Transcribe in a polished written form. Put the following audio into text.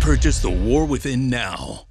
purchase The War Within now.